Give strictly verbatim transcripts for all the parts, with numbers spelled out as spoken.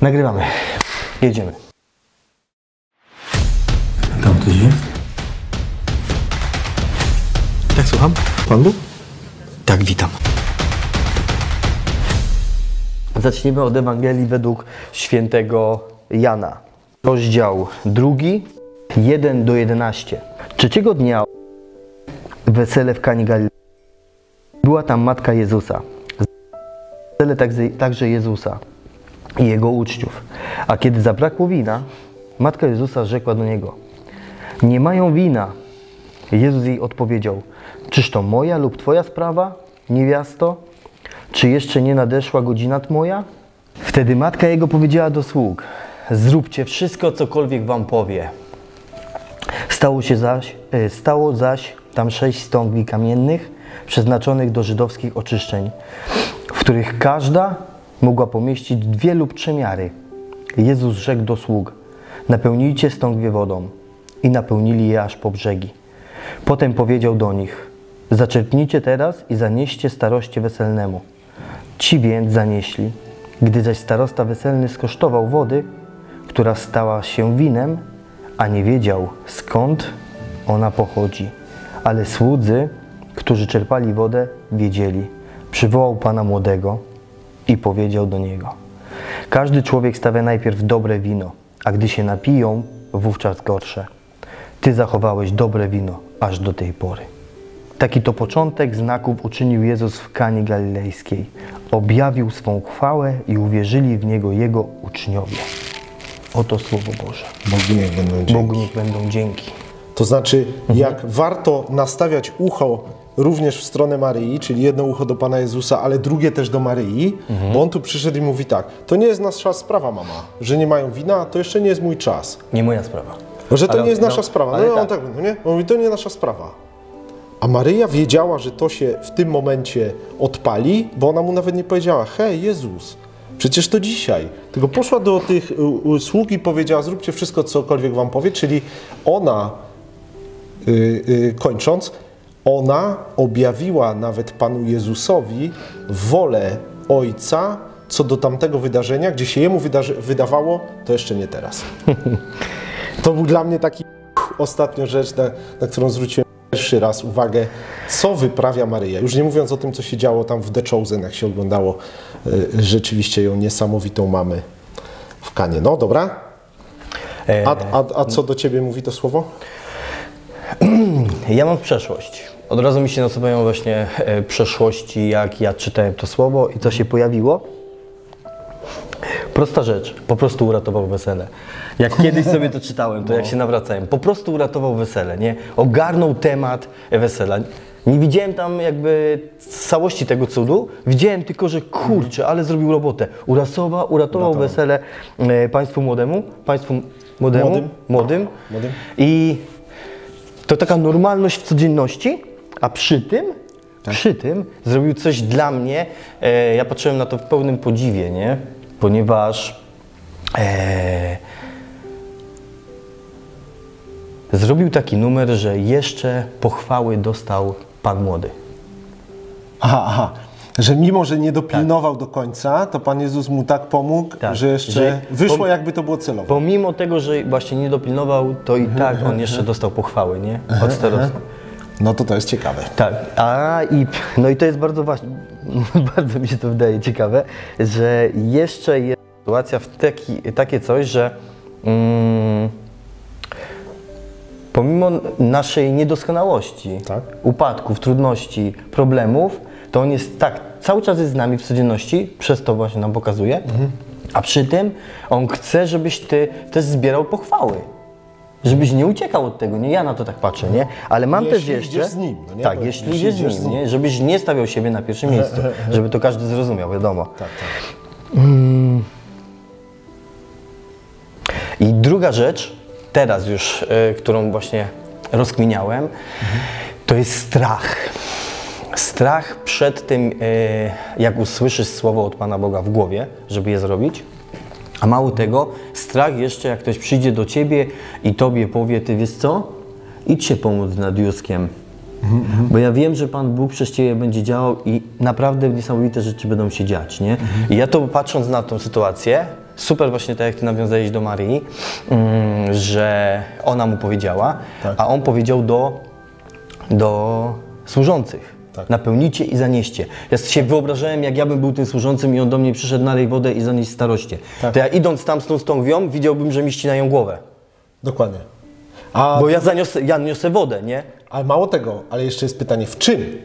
Nagrywamy. Jedziemy. Tam ktoś jest? Tak, słucham? Pan Bóg? Tak, witam. Zacznijmy od Ewangelii według świętego Jana. Rozdział drugi, jeden do jedenastu. Trzeciego dnia wesele w Kanie Galilei. Była tam matka Jezusa. Wesele także Jezusa i Jego uczniów. A kiedy zabrakło wina, matka Jezusa rzekła do Niego: nie mają wina. Jezus jej odpowiedział: czyż to moja lub Twoja sprawa, niewiasto? Czy jeszcze nie nadeszła godzina moja? Wtedy matka Jego powiedziała do sług: zróbcie wszystko, cokolwiek wam powie. Stało się zaś, stało zaś tam sześć stągwi kamiennych, przeznaczonych do żydowskich oczyszczeń, w których każda mogła pomieścić dwie lub trzy miary. Jezus rzekł do sług: napełnijcie stągwie wodą. I napełnili je aż po brzegi. Potem powiedział do nich: zaczerpnijcie teraz i zanieście staroście weselnemu. Ci więc zanieśli. Gdy zaś starosta weselny skosztował wody, która stała się winem, a nie wiedział, skąd ona pochodzi. Ale słudzy, którzy czerpali wodę, wiedzieli. Przywołał pana młodego i powiedział do niego: każdy człowiek stawia najpierw dobre wino, a gdy się napiją, wówczas gorsze. Ty zachowałeś dobre wino aż do tej pory. Taki to początek znaków uczynił Jezus w Kanie Galilejskiej. Objawił swą chwałę i uwierzyli w Niego Jego uczniowie. Oto Słowo Boże. Bogu niech będą dzięki. Bogu niech będą dzięki. To znaczy, mhm. jak warto nastawiać ucho również w stronę Maryi, czyli jedno ucho do Pana Jezusa, ale drugie też do Maryi, mhm. bo On tu przyszedł i mówi tak: to nie jest nasza sprawa, mama, że nie mają wina, to jeszcze nie jest mój czas. Nie moja sprawa. Że to ale, nie jest nasza no, sprawa. No, no on tak, no nie? On mówi, to nie nasza sprawa. A Maryja wiedziała, że to się w tym momencie odpali, bo ona mu nawet nie powiedziała: hej, Jezus, przecież to dzisiaj. Tylko poszła do tych sług i powiedziała: zróbcie wszystko, cokolwiek wam powie. Czyli ona, yy, yy, kończąc, ona objawiła nawet Panu Jezusowi wolę Ojca co do tamtego wydarzenia, gdzie się Jemu wydawało, to jeszcze nie teraz. To był dla mnie taki ostatnia rzecz, na, na którą zwróciłem pierwszy raz uwagę, co wyprawia Maryja. Już nie mówiąc o tym, co się działo tam w The Chosen, jak się oglądało y, rzeczywiście ją niesamowitą mamy w Kanie. No dobra. A, a, a co do Ciebie mówi to słowo? Ja mam przeszłość. Od razu mi się nasuwają właśnie przeszłości, jak ja czytałem to słowo i co się pojawiło. Prosta rzecz, po prostu uratował wesele. Jak kiedyś sobie to czytałem, to no. jak się nawracałem, po prostu uratował wesele, nie? Ogarnął temat wesela. Nie widziałem tam jakby całości tego cudu, widziałem tylko, że kurczę, ale zrobił robotę. Urasowa, uratował Uratowa. wesele e, państwu młodemu, państwu młodemu, młodym. młodym. młodym. I to taka normalność w codzienności, a przy tym tak. przy tym zrobił coś dla mnie. E, ja patrzyłem na to w pełnym podziwie, nie? Ponieważ e, zrobił taki numer, że jeszcze pochwały dostał Pan Młody. Aha, aha. Że mimo, że nie dopilnował tak. do końca, to Pan Jezus mu tak pomógł, tak. że jeszcze że wyszło pom, jakby to było celowe. Pomimo tego, że właśnie nie dopilnował, to i tak on jeszcze dostał pochwały, nie? Od starosty. No to to jest ciekawe. Tak. A i, no i to jest bardzo ważne, bardzo mi się to wydaje ciekawe, że jeszcze jest sytuacja w taki, takie coś, że mm, pomimo naszej niedoskonałości, tak? upadków, trudności, problemów, to on jest tak, cały czas jest z nami w codzienności, przez to właśnie nam pokazuje, mhm. a przy tym on chce, żebyś ty też zbierał pochwały. Żebyś nie uciekał od tego, nie? Ja na to tak patrzę, nie? Ale mam jeśli też jeszcze... Jeśli idziesz z nim, no nie? Tak, to, jeśli, jeśli idziesz z nim, nie? Żebyś nie stawiał siebie na pierwszym miejscu, żeby to każdy zrozumiał, wiadomo. Tak, tak. Mm. I druga rzecz, teraz już, y, którą właśnie rozkminiałem, mhm. to jest strach. Strach przed tym, y, jak usłyszysz słowo od Pana Boga w głowie, żeby je zrobić. A mało tego, strach jeszcze, jak ktoś przyjdzie do ciebie i tobie powie: ty wiesz co, idź się pomóc nad Józkiem, mhm, bo ja wiem, że Pan Bóg przez ciebie będzie działał i naprawdę niesamowite rzeczy będą się dziać, nie? Mhm. I ja to patrząc na tą sytuację, super właśnie tak, jak ty nawiązałeś do Maryi, że ona mu powiedziała, tak. A on powiedział do, do służących. Tak. Napełnijcie i zanieście. Ja się wyobrażałem, jak ja bym był tym służącym i on do mnie przyszedł, nalej wodę i zanieść staroście. Tak. To ja idąc tam z tą stągwią, widziałbym, że mi ścinają głowę. Dokładnie. A bo ja, zaniosę, ja niosę wodę, nie? Ale mało tego, ale jeszcze jest pytanie, w czym?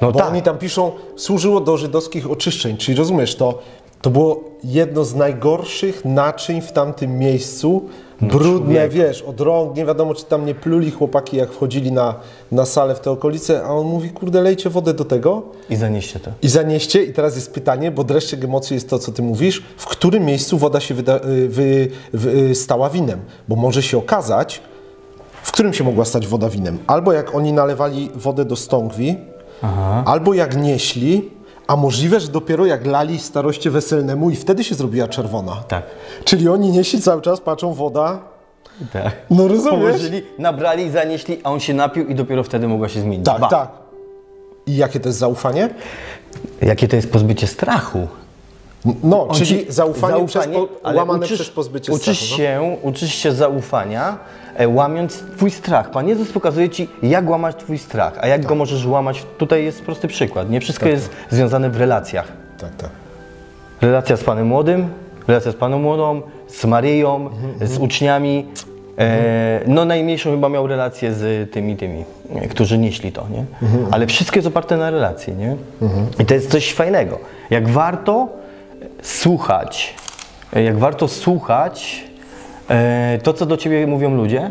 No bo tak. Oni tam piszą, służyło do żydowskich oczyszczeń, czyli rozumiesz, to, to było jedno z najgorszych naczyń w tamtym miejscu, brudne, wiesz, od rąk, nie wiadomo, czy tam nie pluli chłopaki, jak wchodzili na, na salę w te okolice, a on mówi, kurde, lejcie wodę do tego. I zanieście to. I zanieście, i teraz jest pytanie, bo dreszczyk emocji jest to, co ty mówisz, w którym miejscu woda się wyda, wy, wy, stała winem, bo może się okazać, w którym się mogła stać woda winem, albo jak oni nalewali wodę do stągwi, aha. Albo jak nieśli, a możliwe, że dopiero jak lali staroście weselnemu i wtedy się zrobiła czerwona. Tak. Czyli oni nieśli cały czas, patrzą, woda. Tak. No rozumiesz? Położyli, nabrali, zanieśli, a on się napił i dopiero wtedy mogła się zmienić. Tak, ba. Tak. I jakie to jest zaufanie? Jakie to jest pozbycie strachu? No, on czyli ci, zaufanie, zaufanie przez po, łamane uczysz, przez pozbycie uczysz strachu. Się, no? Uczysz się zaufania, e, łamiąc twój strach. Pan Jezus pokazuje ci, jak łamać twój strach, a jak tak. Go możesz łamać. Tutaj jest prosty przykład. Nie wszystko tak, jest tak. Związane w relacjach. Tak, tak. Relacja z Panem Młodym, relacja z Paną Młodą, z Maryją, mhm, z uczniami. E, no najmniejszą chyba miał relację z tymi, tymi, którzy nieśli to, nie? Mhm. Ale wszystko jest oparte na relacji, nie? Mhm. I to jest coś fajnego. Jak warto słuchać, jak warto słuchać e, to, co do ciebie mówią ludzie,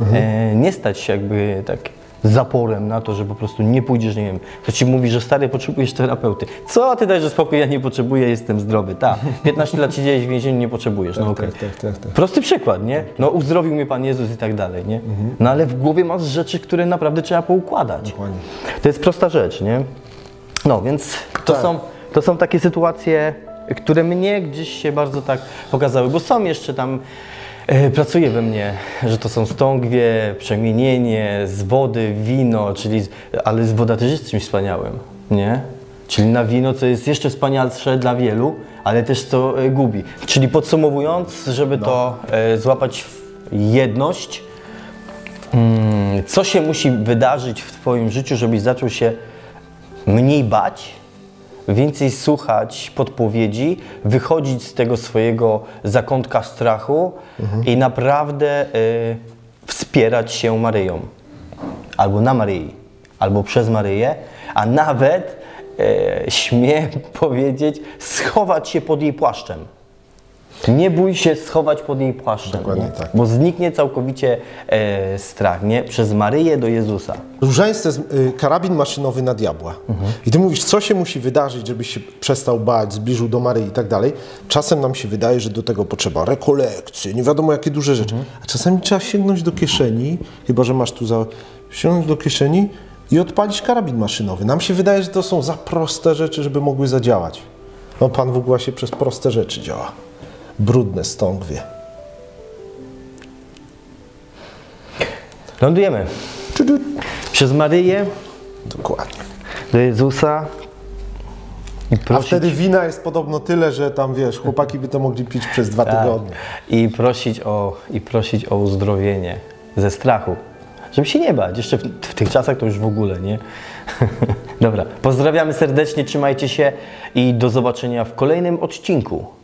mhm. e, nie stać się jakby tak zaporem na to, że po prostu nie pójdziesz, nie wiem, to ci mówi, że stary, potrzebujesz terapeuty. Co, ty dajże spokój, ja nie potrzebuję, jestem zdrowy, ta, piętnaście lat siedziałeś w więzieniu, nie potrzebujesz, no okej. Okay. Tak, tak, tak, tak. Prosty przykład, nie? No uzdrowił mnie Pan Jezus i tak dalej, nie? Mhm. No ale w głowie masz rzeczy, które naprawdę trzeba poukładać. Dokładnie. To jest prosta rzecz, nie? No, więc to tak. są... To są takie sytuacje, które mnie gdzieś się bardzo tak pokazały, bo są jeszcze tam, e, pracuje we mnie, że to są stągwie, przemienienie, z wody, wino, czyli, ale woda też jest czymś wspaniałym, nie? Czyli na wino, co jest jeszcze wspanialsze dla wielu, ale też co e, gubi. Czyli podsumowując, żeby no. to e, złapać w jedność, mm, co się musi wydarzyć w twoim życiu, żebyś zaczął się mniej bać, więcej słuchać podpowiedzi, wychodzić z tego swojego zakątka strachu mhm. i naprawdę y, wspierać się Maryją, albo na Maryi, albo przez Maryję, a nawet, y, śmiem powiedzieć, schować się pod jej płaszczem. Nie bój się schować pod jej płaszczem, tak. Bo zniknie całkowicie e, strach, nie? Przez Maryję do Jezusa. Różańce jest y, karabin maszynowy na diabła. Mhm. I ty mówisz, co się musi wydarzyć, żebyś się przestał bać, zbliżył do Maryi i tak dalej. Czasem nam się wydaje, że do tego potrzeba rekolekcji, nie wiadomo jakie duże rzeczy. Mhm. A czasami trzeba sięgnąć do kieszeni, chyba że masz tu za... sięgnąć do kieszeni i odpalić karabin maszynowy. Nam się wydaje, że to są za proste rzeczy, żeby mogły zadziałać. No Pan w ogóle się przez proste rzeczy działa. Brudne stągwie. Lądujemy. Przez Maryję. Dokładnie. Do Jezusa. I prosić... A wtedy wina jest podobno tyle, że tam wiesz, chłopaki by to mogli pić przez dwa tak. tygodnie. I prosić, o, I prosić o uzdrowienie ze strachu. Żeby się nie bać. Jeszcze w, w tych czasach to już w ogóle, nie? Dobra. Pozdrawiamy serdecznie, trzymajcie się i do zobaczenia w kolejnym odcinku.